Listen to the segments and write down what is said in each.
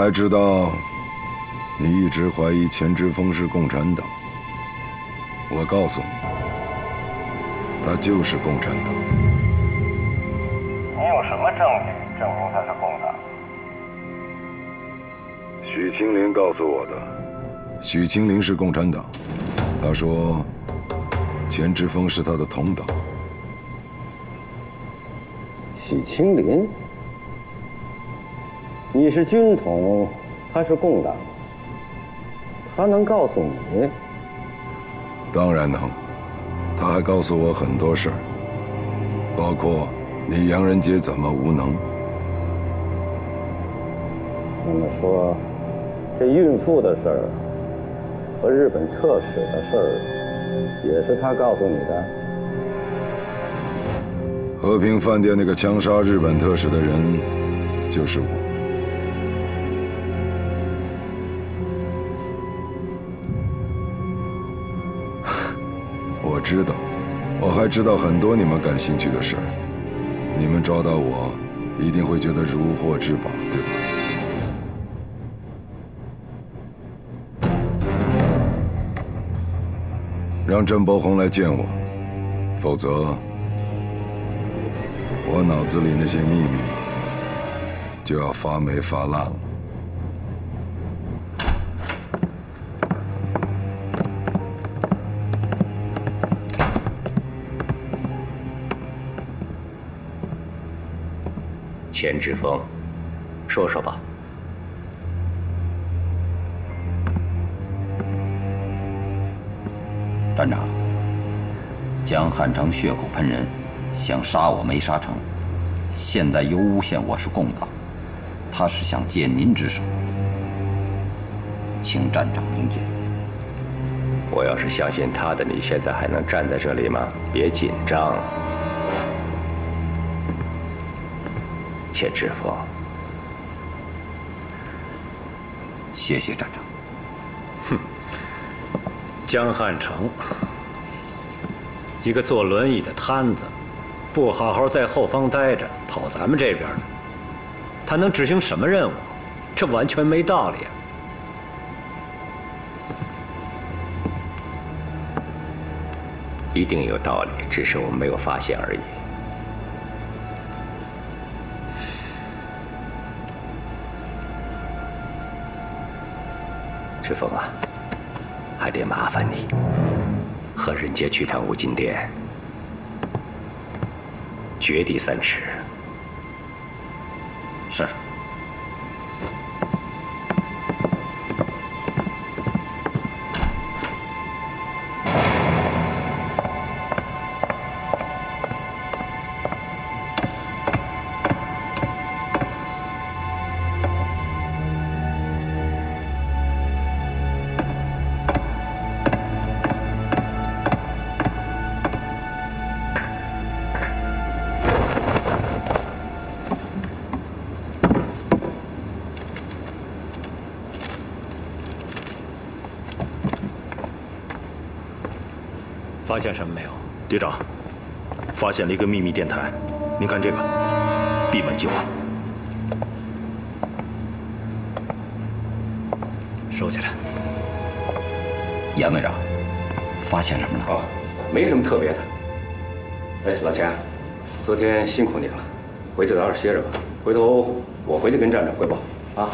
还知道，你一直怀疑钱之锋是共产党。我告诉你，他就是共产党。你有什么证据证明他是共产党？许清林告诉我的。许清林是共产党，他说，钱之锋是他的同党。许清林。 你是军统，他是共党，他能告诉你？当然能，他还告诉我很多事儿，包括你杨仁杰怎么无能。那么说，这孕妇的事儿和日本特使的事儿，也是他告诉你的？和平饭店那个枪杀日本特使的人，就是我。 我知道，我还知道很多你们感兴趣的事儿。你们抓到我，一定会觉得如获至宝，对吧？ 让郑伯鸿来见我，否则我脑子里那些秘密就要发霉发烂了。 钱之锋，说说吧。团长，江汉城血口喷人，想杀我没杀成，现在又诬陷我是共党，他是想借您之手，请站长明鉴。我要是相信他的，你现在还能站在这里吗？别紧张。 钱之锋，谢谢站长。哼，江汉城，一个坐轮椅的摊子，不好好在后方待着，跑咱们这边来，他能执行什么任务？这完全没道理啊。一定有道理，只是我们没有发现而已。 之锋啊，还得麻烦你和任杰去趟五金店，掘地三尺。是。发现什么没有，队长？发现了一个秘密电台，您看这个，闭门计划，收起来。杨队长，发现什么了？哦，没什么特别的。哎，老钱，昨天辛苦你了，回去早点歇着吧。回头我回去跟站长汇报啊。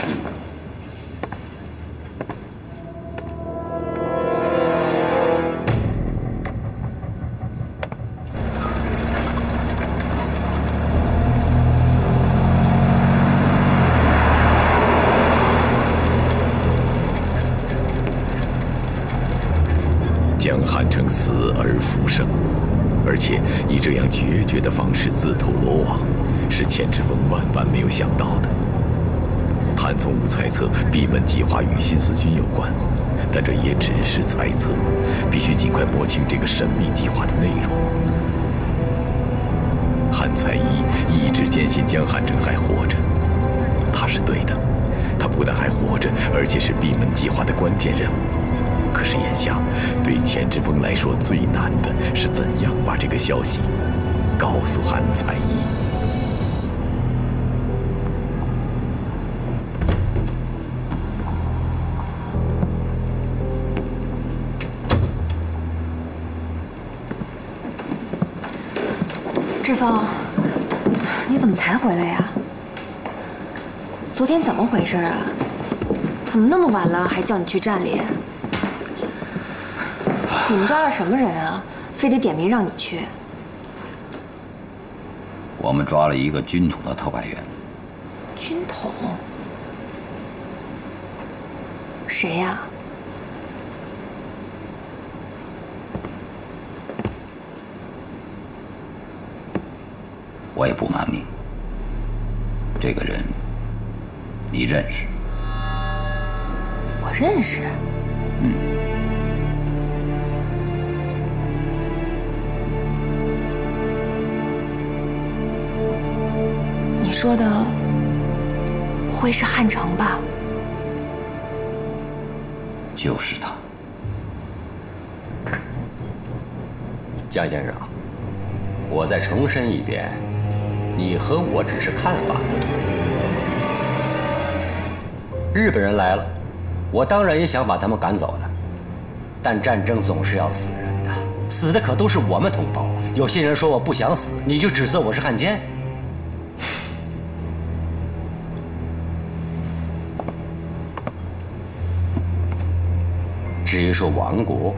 死而复生，而且以这样决绝的方式自投罗网，是钱之锋万万没有想到的。谭从武猜测闭门计划与新四军有关，但这也只是猜测，必须尽快摸清这个神秘计划的内容。韩才一一直坚信江汉城还活着，他是对的，他不但还活着，而且是闭门计划的关键任务。 可是眼下，对钱之锋来说最难的是怎样把这个消息告诉韩才一。志峰，你怎么才回来呀？昨天怎么回事啊？怎么那么晚了还叫你去站里？你们抓了什么人啊？非得点名让你去？我们抓了一个军统的特派员。军统？谁呀？ 我也不瞒你，这个人你认识。我认识。嗯。你说的不会是汉城吧？就是他。江先生，我再重申一遍。 你和我只是看法不同。日本人来了，我当然也想把他们赶走的，但战争总是要死人的，死的可都是我们同胞。有些人说我不想死，你就指责我是汉奸。至于说亡国，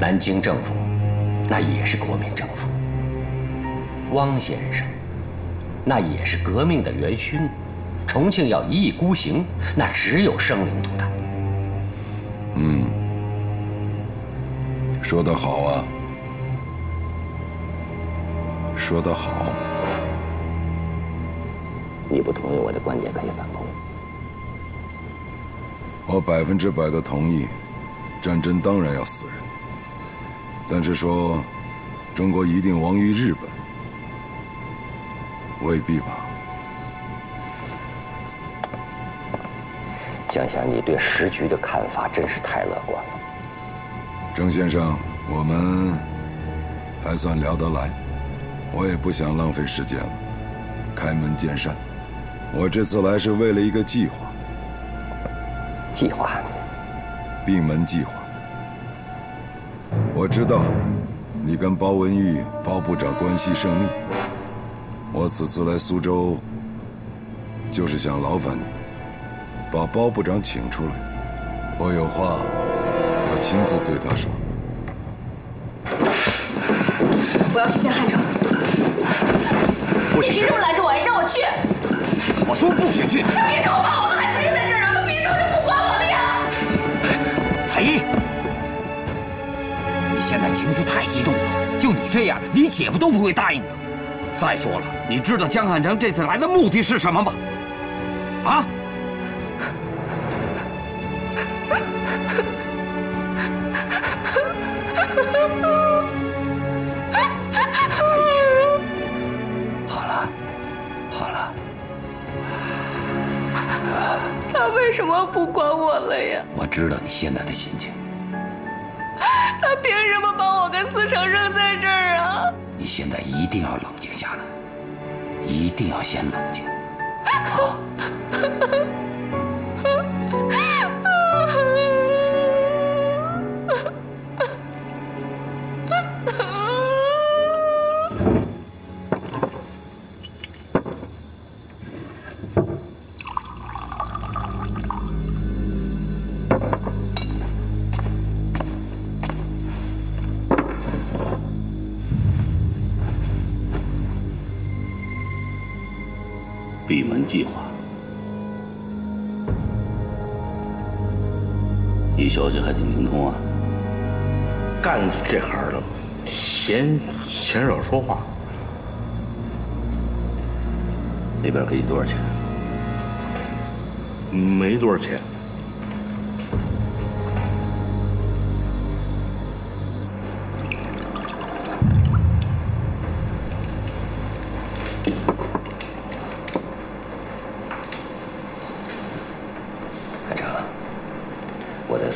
南京政府那也是国民政府。 汪先生，那也是革命的元勋。重庆要一意孤行，那只有生灵涂炭。嗯，说得好啊，说得好。你不同意我的观点，可以反驳我。我100%的同意，战争当然要死人，但是说，中国一定亡于日本。 未必吧，江先生，你对时局的看法真是太乐观了。郑先生，我们还算聊得来，我也不想浪费时间了，开门见山。我这次来是为了一个计划。计划？闭门计划。我知道，你跟包文玉、包部长关系甚密。 我此次来苏州，就是想劳烦你，把包部长请出来，我有话要亲自对他说。我要去见汉城。你凭什么拦着我呀？让我去！我说不许去！那凭什么把我们孩子扔在这儿，那凭什么就不管我们呀？彩衣，你现在情绪太激动了，就你这样，你姐夫都不会答应的。 再说了，你知道江汉城这次来的目的是什么吗？啊？好了，好了。他为什么不管我了呀？我知道你现在的心情。他凭什么把我跟思成扔在这儿啊？ 你现在一定要冷静下来，一定要先冷静。好。闭门计划，你消息还挺灵通啊！干这行的，嫌少说话。那边给你多少钱？没多少钱。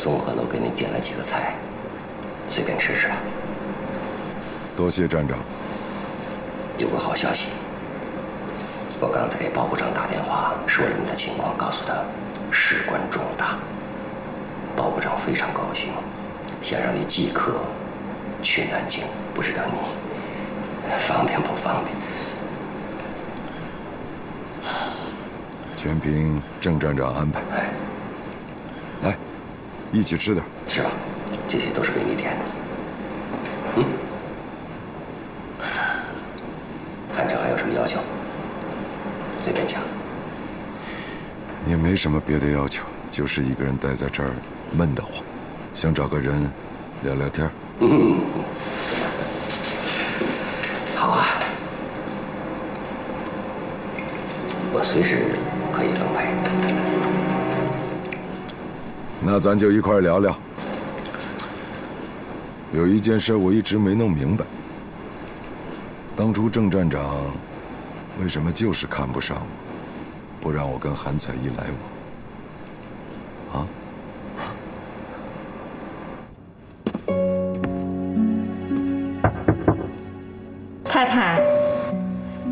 综合楼给你点了几个菜，随便吃吃。多谢站长。有个好消息，我刚才给包部长打电话，说了你的情况，告诉他事关重大。包部长非常高兴，想让你即刻去南京。不知道你方便不方便？全凭郑站长安排。哎，来，一起吃点。吃吧，这些都是给你点的。嗯。探长还有什么要求？随便讲。也没什么别的要求，就是一个人待在这儿闷得慌，想找个人聊聊天。嗯。 好啊，我随时可以奉陪。那咱就一块聊聊。有一件事我一直没弄明白，当初郑站长为什么就是看不上我，不让我跟韩彩一来往？啊？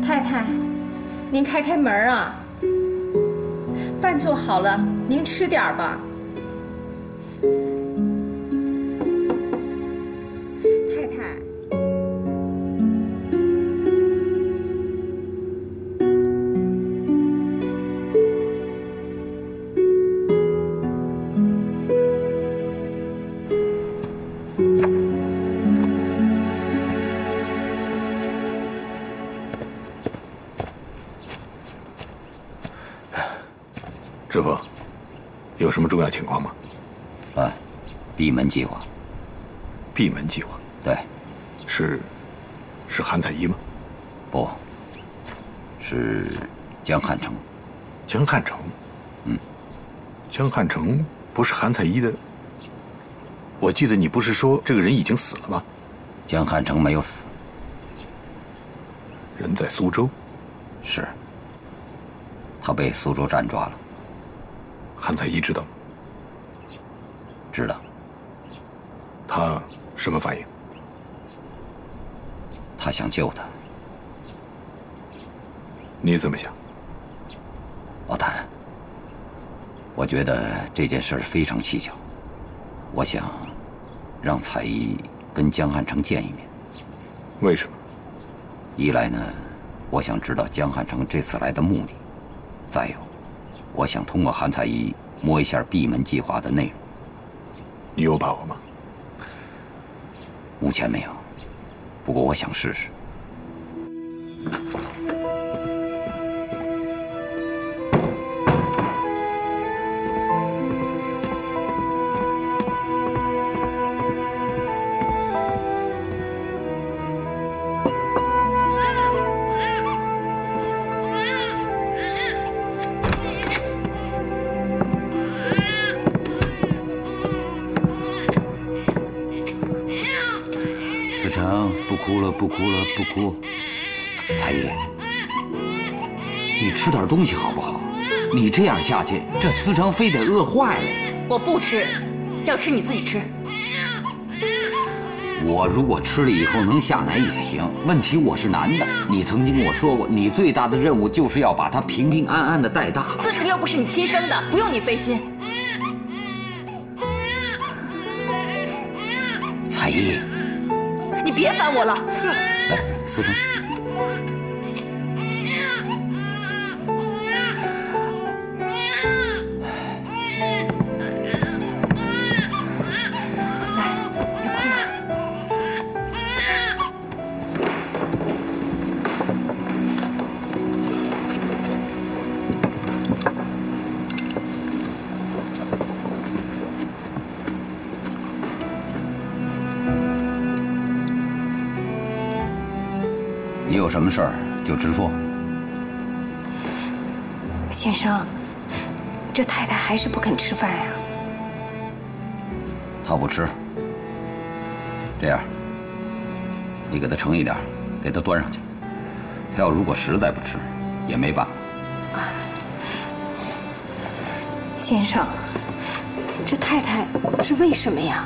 太太，您开门啊！饭做好了，您吃点儿吧。太太，师傅，有什么重要情况吗？啊，闭门计划。闭门计划？对，是韩彩衣吗？不，是江汉城。江汉城？嗯，江汉城不是韩彩衣的。我记得你不是说这个人已经死了吗？江汉城没有死，人在苏州。是，他被苏州站抓了。 韩彩衣知道吗？知道。他什么反应？他想救他。你怎么想？老谭，我觉得这件事非常蹊跷，我想让彩衣跟江汉城见一面。为什么？一来呢，我想知道江汉城这次来的目的；再有。 我想通过韩彩衣摸一下闭门计划的内容。你有把握吗？目前没有，不过我想试试。不哭，彩衣，你吃点东西好不好？你这样下去，这思成非得饿坏了。我不吃，要吃你自己吃。我如果吃了以后能下奶也行，问题我是男的。你曾经跟我说过，你最大的任务就是要把他平平安安的带大。思成又不是你亲生的，不用你费心。彩衣，你别烦我了。 来，思成，什么事儿就直说，先生，这太太还是不肯吃饭呀。她不吃。这样，你给她盛一点，给她端上去。她要如果实在不吃，也没办法。先生，这太太是为什么呀？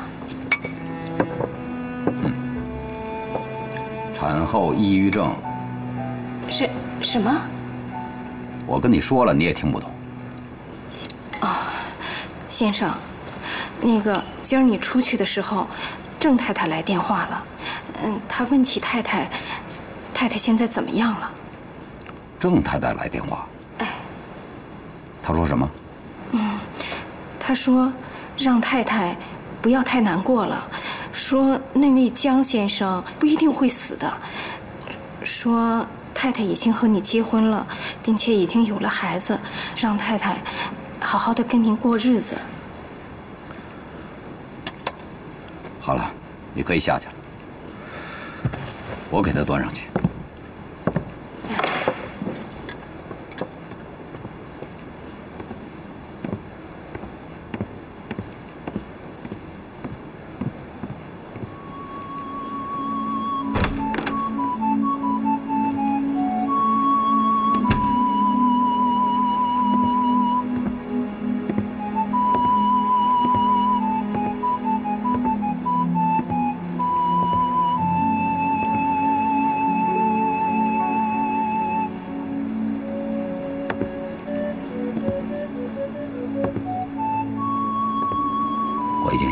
产后抑郁症是什么？我跟你说了，你也听不懂。啊，先生，那个今儿你出去的时候，郑太太来电话了，她问起太太，太太现在怎么样了？郑太太来电话。哎，她说什么？嗯，她说让太太不要太难过了，说那位江先生不一定会死的，说太太已经和你结婚了，并且已经有了孩子，让太太好好的跟您过日子。好了，你可以下去了。 我给他端上去。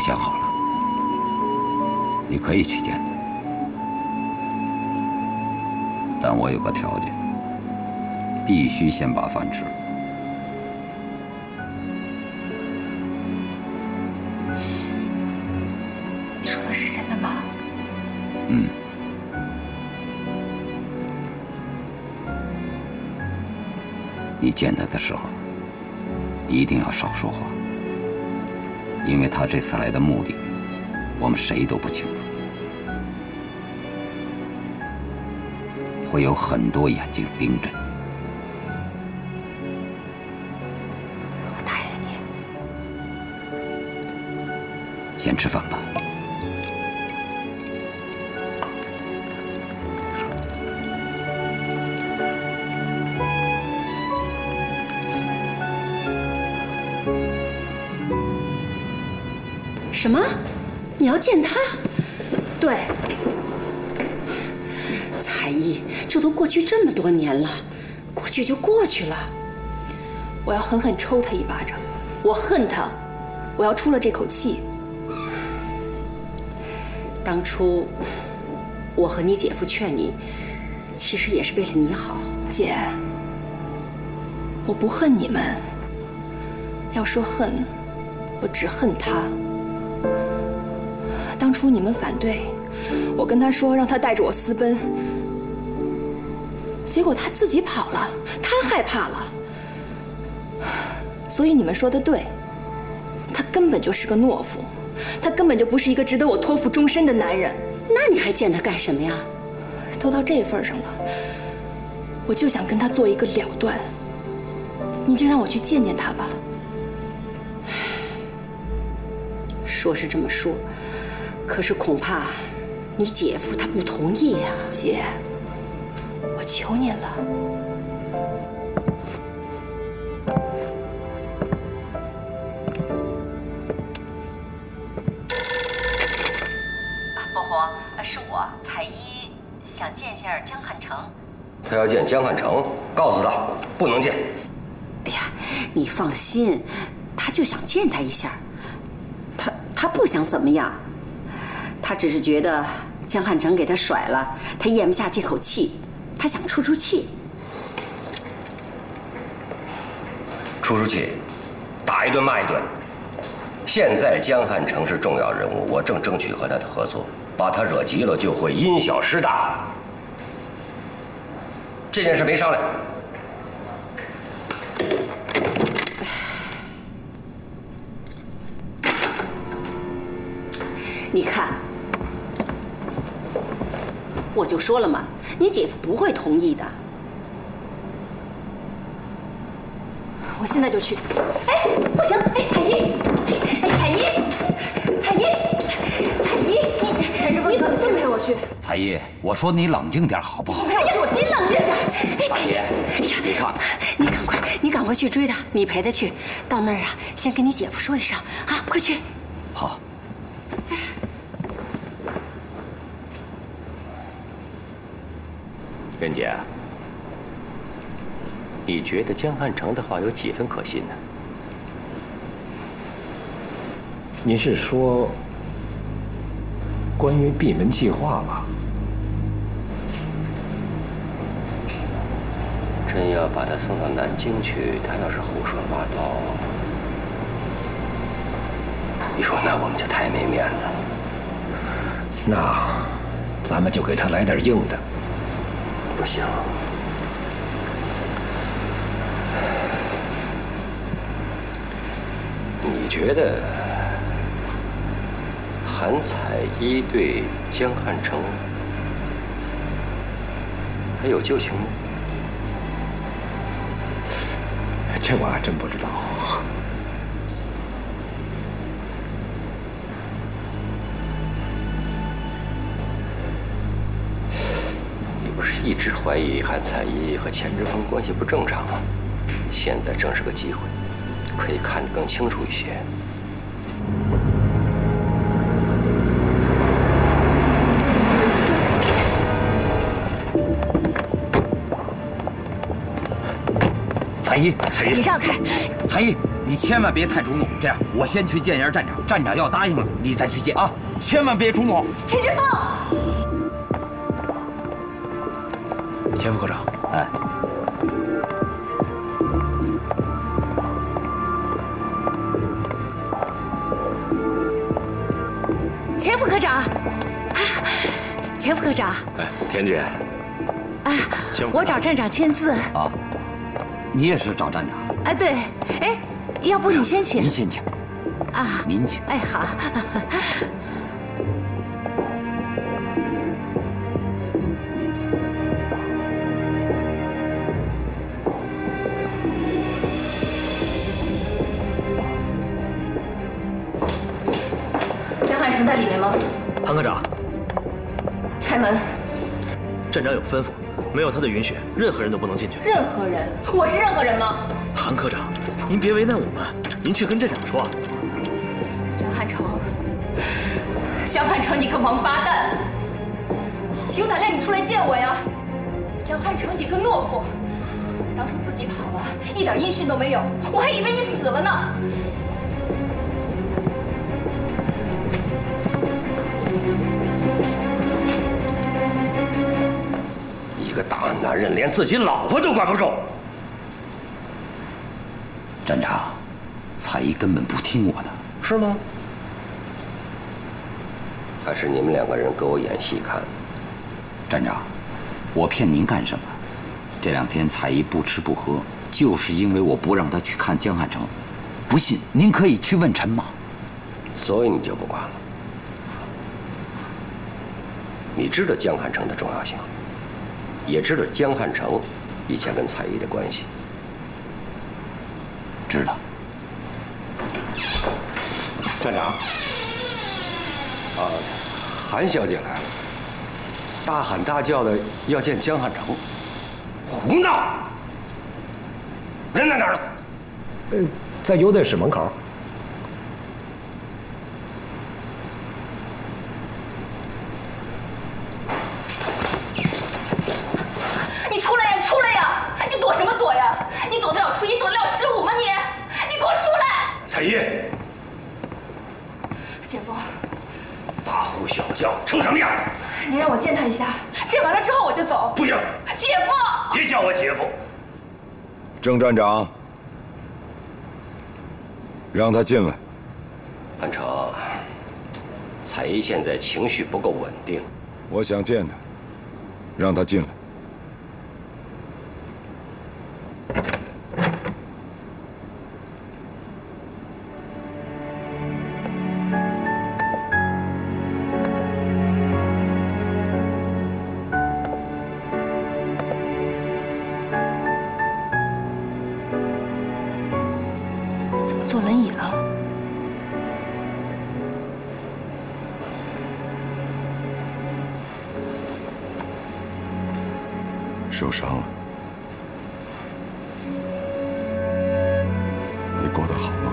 想好了，你可以去见他，但我有个条件，必须先把饭吃。你说的是真的吗？嗯。你见他的时候，一定要少说话。 因为他这次来的目的，我们谁都不清楚，会有很多眼睛盯着你。 我答应你。先吃饭吧。什么？你要见他？对，才艺，这都过去这么多年了，过去就过去了。我要狠狠抽他一巴掌，我恨他，我要出了这口气。当初我和你姐夫劝你，其实也是为了你好。姐，我不恨你们，要说恨，我只恨他。 当初你们反对，我跟他说让他带着我私奔，结果他自己跑了，他害怕了。所以你们说的对，他根本就是个懦夫，他根本就不是一个值得我托付终身的男人。那你还见他干什么呀？都到这份上了，我就想跟他做一个了断。你就让我去见见他吧。说是这么说。 可是恐怕你姐夫他不同意呀，姐，我求你了。伯伯，是我彩衣，想见一下江汉成。他要见江汉成，告诉他不能见。哎呀，你放心，他就想见他一下，他不想怎么样。 他只是觉得江汉成给他甩了，他咽不下这口气，他想出出气。出出气，打一顿骂一顿。现在江汉成是重要人物，我正争取和他的合作，把他惹急了就会因小失大。这件事没商量。你看。 我就说了嘛，你姐夫不会同意的。我现在就去。哎，不行！哎，彩衣，哎，彩衣，彩衣，彩衣，你怎么这么陪我去？彩衣，我说你冷静点好不好？哎呀，你冷静点。哎，彩衣，哎呀，你看，你赶快去追他，你陪他去。到那儿啊，先跟你姐夫说一声啊，快去。好。 任姐，你觉得江汉成的话有几分可信呢？您是说关于闭门计划吗？真要把他送到南京去，他要是胡说八道，你说那我们就太没面子了。那咱们就给他来点硬的。不行。 你觉得韩彩一对江汉成还有旧情吗？这我还真不知道。你不是一直怀疑韩彩一和钱之峰关系不正常吗？现在正是个机会。 可以看得更清楚一些。彩一，彩一，你让开！彩一，你千万别太冲动。这样，我先去见一下站长，站长要答应了，你再去见啊！千万别冲动。秦志峰，钱副科长，哎。 钱副科长，啊，钱副科长，哎，田姐，啊，我找站长签字啊，你也是找站长？啊，对，哎，要不你先请，您先请，啊，您请，哎，好。韩科长，开门。站长有吩咐，没有他的允许，任何人都不能进去。任何人？我是任何人吗？韩科长，您别为难我们，您去跟站长说。张汉成，江汉成，你个王八蛋！有胆量你出来见我呀！江汉成，你个懦夫！你当初自己跑了，一点音讯都没有，我还以为你死了呢。 一个大男人连自己老婆都管不住。站长，彩一根本不听我的，是吗？还是你们两个人给我演戏看？站长，我骗您干什么？这两天彩一不吃不喝，就是因为我不让他去看江汉成。不信，您可以去问陈妈。所以你就不管了？ 你知道江汉成的重要性，也知道江汉成以前跟彩一的关系。知道。站长，啊，韩小姐来了，大喊大叫的要见江汉成，胡闹！人在哪儿呢？在优待室门口。 郑站长，让他进来。汉成，彩一现在情绪不够稳定，我想见他，让他进来。 受伤了，你过得好吗？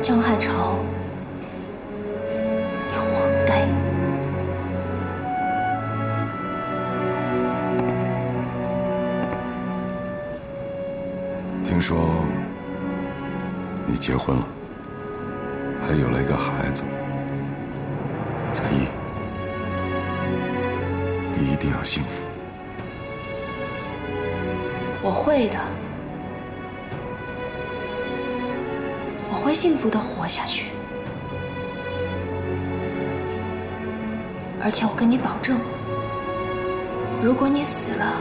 江汉成，你活该！听说。 结婚了。还有了一个孩子。才艺，你一定要幸福。我会的，我会幸福的活下去。而且我跟你保证，如果你死了，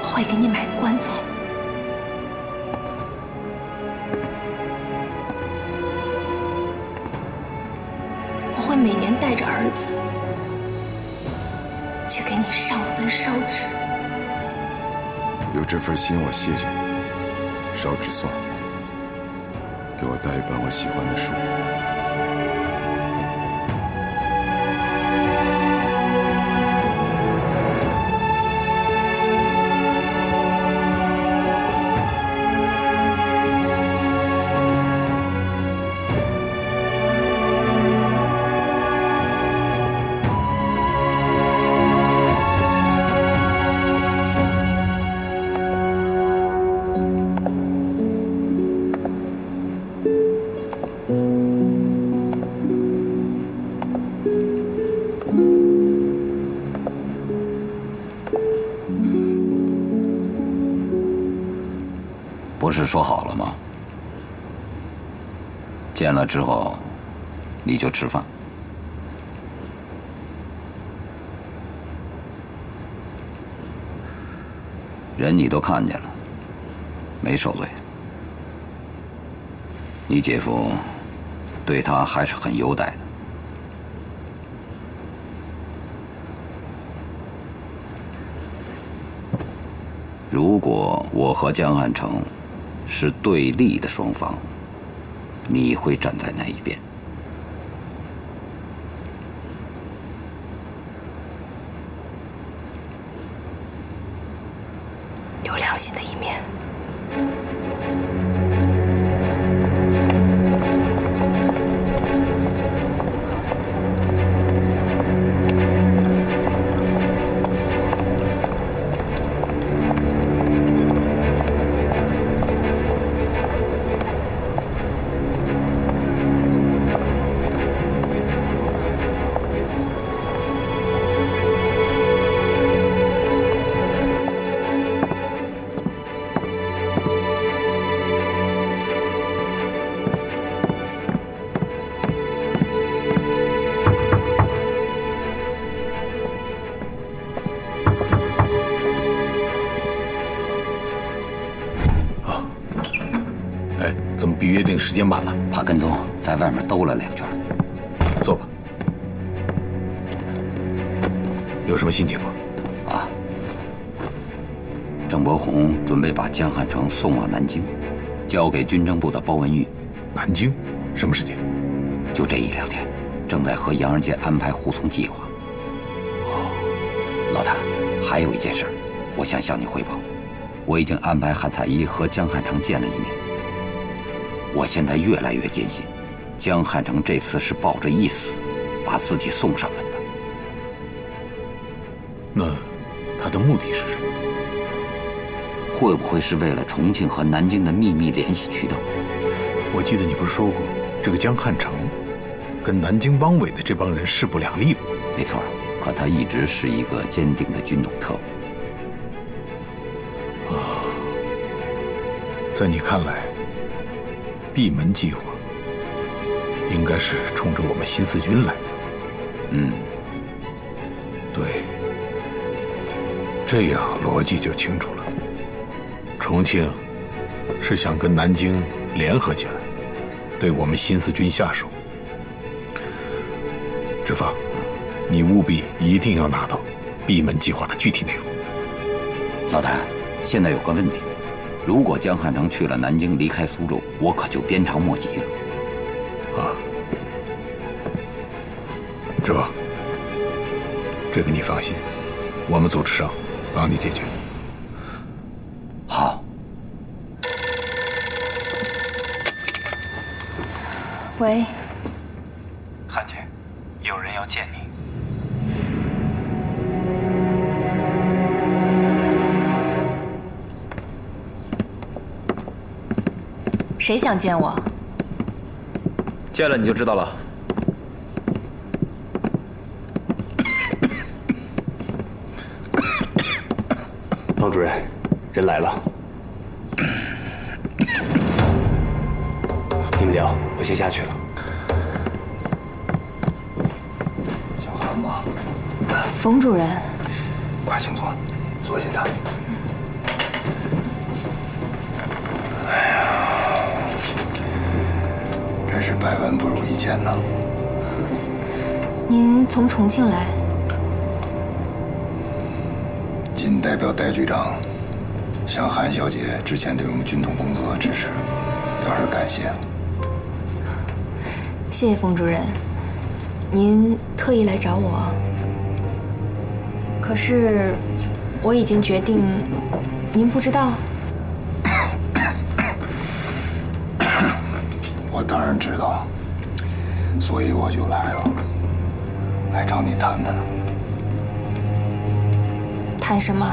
我会给你买棺材。 每年带着儿子去给你上坟烧纸，有这份心我谢谢你。烧纸算了，给我带一本我喜欢的书。不是说好了吗？见了之后，你就吃饭。人你都看见了，没受罪。你姐夫对他还是很优待的。如果我和江汉城 是对立的双方，你会站在哪一边？有良心的一面。比约定时间晚了，怕跟踪，在外面兜了2圈。坐吧。有什么新情况？啊，郑伯宏准备把江汉城送往南京，交给军政部的包文玉。南京？什么时间？就这1、2天，正在和杨仁杰安排护送计划。哦，老谭，还有一件事，我想向你汇报，我已经安排韩彩一和江汉城见了一面。 我现在越来越坚信，江汉城这次是抱着一死，把自己送上门的。那他的目的是什么？会不会是为了重庆和南京的秘密联系渠道？我记得你不是说过，这个江汉城跟南京汪伪的这帮人势不两立吗？没错，可他一直是一个坚定的军统特务。啊，在你看来， 闭门计划应该是冲着我们新四军来的。嗯，对，这样逻辑就清楚了。重庆是想跟南京联合起来，对我们新四军下手。志芳，你务必一定要拿到闭门计划的具体内容。老谭，现在有个问题。 如果江汉城去了南京，离开苏州，我可就鞭长莫及了。啊，志芳，这个你放心，我们组织上帮你解决。好。喂，韩姐，有人要见你。 谁想见我？见了你就知道了。王主任，人来了。你们聊，我先下去了。小韩吗？冯主任。快，请坐，坐下谈。 是百闻不如一见呐！您从重庆来，谨代表戴局长向韩小姐之前对我们军统工作的支持表示感谢。谢谢冯主任，您特意来找我，可是我已经决定，您不知道。 当然知道，所以我就来了，来找你谈谈。谈什么？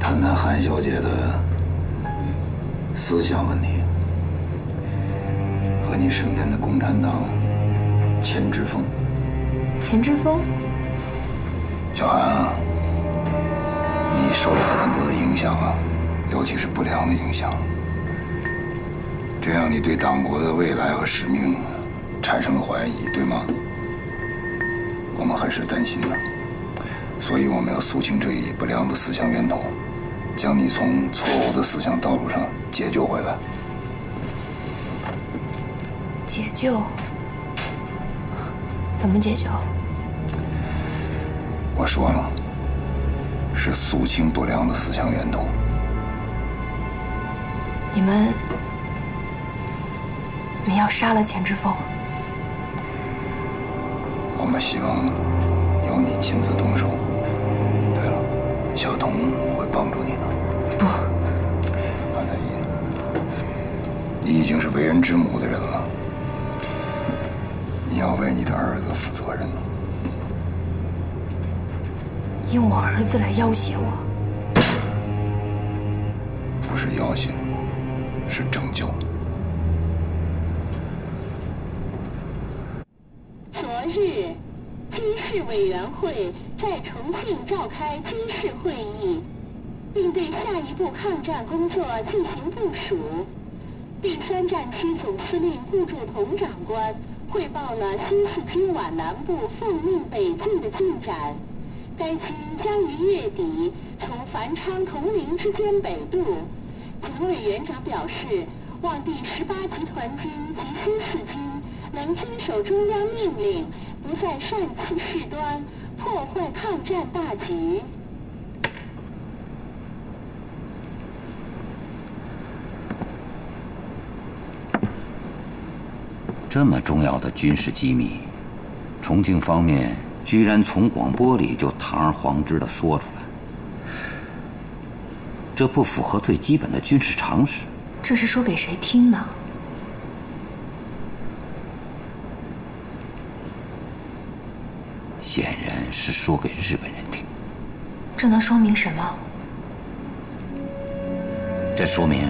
谈谈韩小姐的思想问题，和你身边的共产党钱之锋。钱之锋？小韩啊，你受了他很多的影响啊，尤其是不良的影响。 这让你对党国的未来和使命产生了怀疑，对吗？我们很是担心呢，所以我们要肃清这一不良的思想源头，将你从错误的思想道路上解救回来。解救？怎么解救？我说了，是肃清不良的思想源头。你们。 你们要杀了钱之锋，我们希望由你亲自动手。对了，小童会帮助你的。不，韩太医，你已经是为人之母的人了，你要为你的儿子负责任。用我儿子来要挟我？不是要挟，是拯救。 委员会在重庆召开军事会议，并对下一步抗战工作进行部署。第三战区总司令顾祝同长官汇报了新四军皖南部奉命北进的进展。该军将于月底从繁昌、铜陵之间北渡。警卫园长表示，望第18集团军及新四军能遵守中央命令。 不再擅自事端，破坏抗战大局。这么重要的军事机密，重庆方面居然从广播里就堂而皇之的说出来，这不符合最基本的军事常识。这是说给谁听呢？ 显然是说给日本人听，这能说明什么？这说明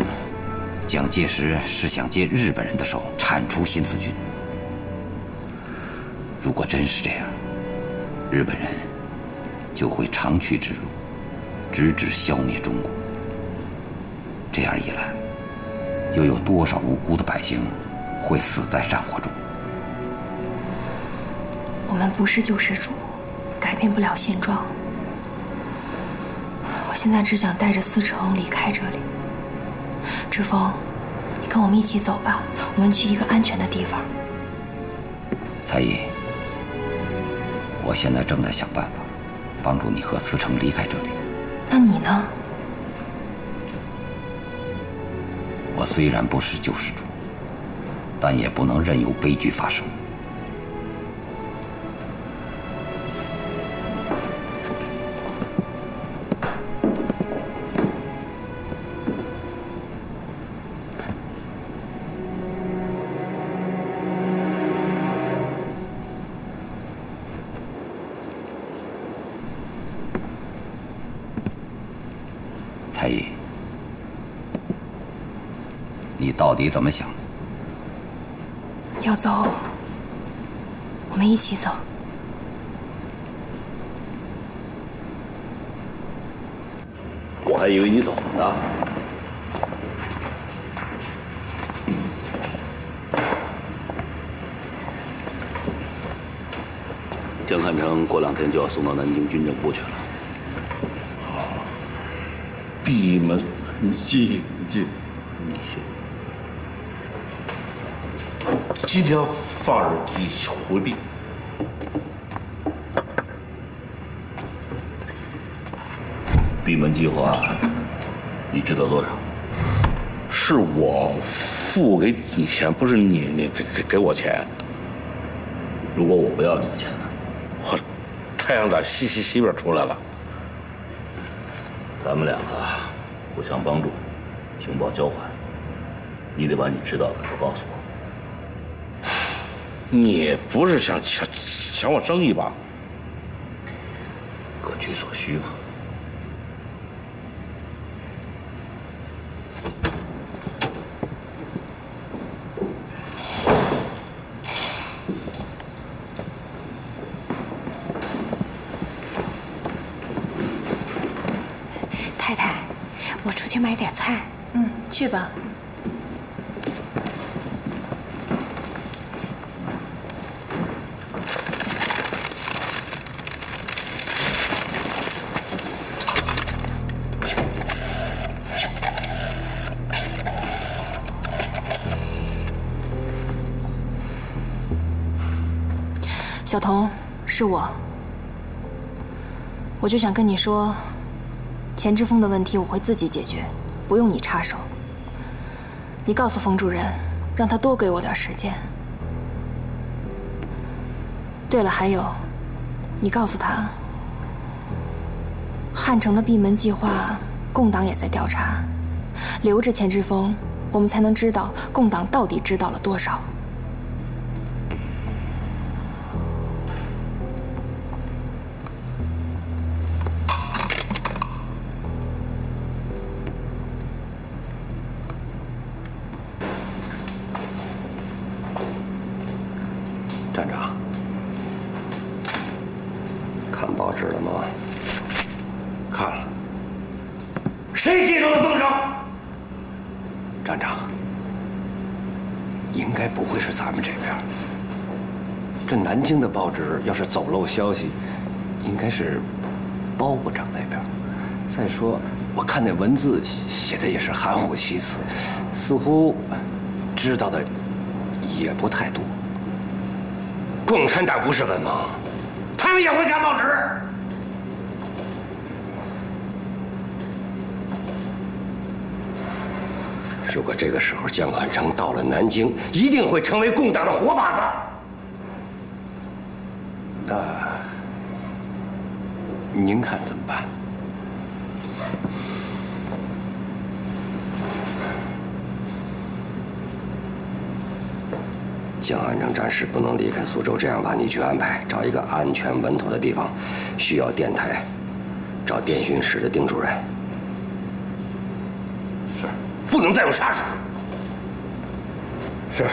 蒋介石是想借日本人的手铲除新四军。如果真是这样，日本人就会长驱直入，直至消灭中国。这样一来，又有多少无辜的百姓会死在战火中？ 我们不是救世主，改变不了现状。我现在只想带着思成离开这里。之锋，你跟我们一起走吧，我们去一个安全的地方。才艺，我现在正在想办法，帮助你和思成离开这里。那你呢？我虽然不是救世主，但也不能任由悲剧发生。 才艺，你到底怎么想的？要走，我们一起走。我还以为你走呢。江汉城过2天就要送到南京军政部去了。闭门静静。 今天放了一回避，闭门计划，你知道多少？是我付给你钱，不是你给我钱。如果我不要你的钱呢？我太阳打西边出来了。咱们两个互相帮助，情报交换，你得把你知道的都告诉我。 你不是想抢我生意吧？各取所需嘛。太太，我出去买点菜。嗯，去吧。 小童，是我。我就想跟你说，钱之峰的问题我会自己解决，不用你插手。你告诉冯主任，让他多给我点时间。对了，还有，你告诉他，汉城的闭门计划，共党也在调查，留着钱之峰，我们才能知道共党到底知道了多少。 北京的报纸要是走漏消息，应该是包部长那边。再说，我看那文字写的也是含糊其辞，似乎知道的也不太多。共产党不是文盲，他们也会看报纸。如果这个时候江汉城到了南京，一定会成为共党的活靶子。 您看怎么办？江汉城暂时不能离开苏州，这样吧，你去安排，找一个安全稳妥的地方。需要电台，找电讯室的丁主任。是，不能再有杀手。是。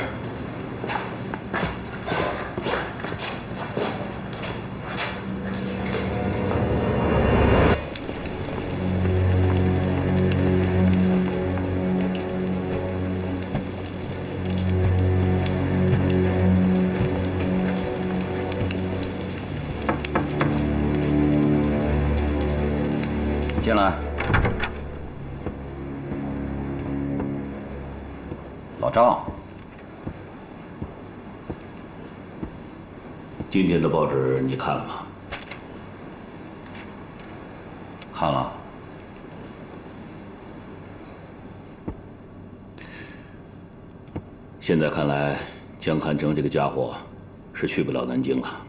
进来，老赵，今天的报纸你看了吗？看了。现在看来，江汉城这个家伙是去不了南京了。